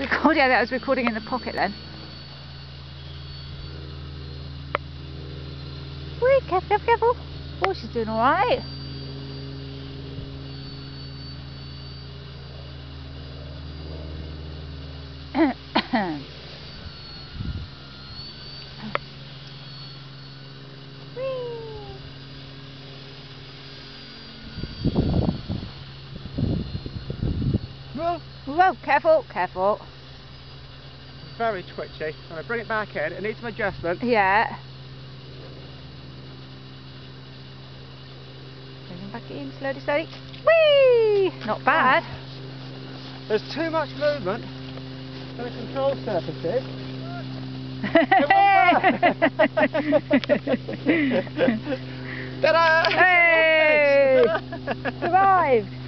recording, yeah, that was recording in the pocket then. Whee, careful, careful, careful. Oh, she's doing alright. Whoa, careful, careful. Very twitchy. I'm going to bring it back in. It needs some adjustment. Yeah. Bring it back in, slowly, slowly. Whee! Not bad. There's too much movement for the control surfaces. Ta-da! Hey! Survived!